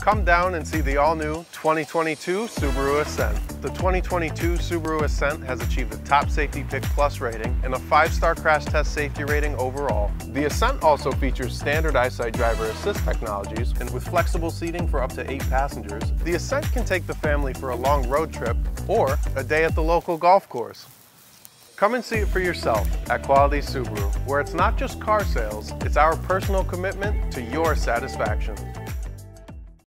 Come down and see the all-new 2022 Subaru Ascent. The 2022 Subaru Ascent has achieved a top safety pick plus rating and a 5-star crash test safety rating overall. The Ascent also features standard EyeSight driver assist technologies, and with flexible seating for up to 8 passengers, the Ascent can take the family for a long road trip or a day at the local golf course. Come and see it for yourself at Quality Subaru, where it's not just car sales, it's our personal commitment to your satisfaction.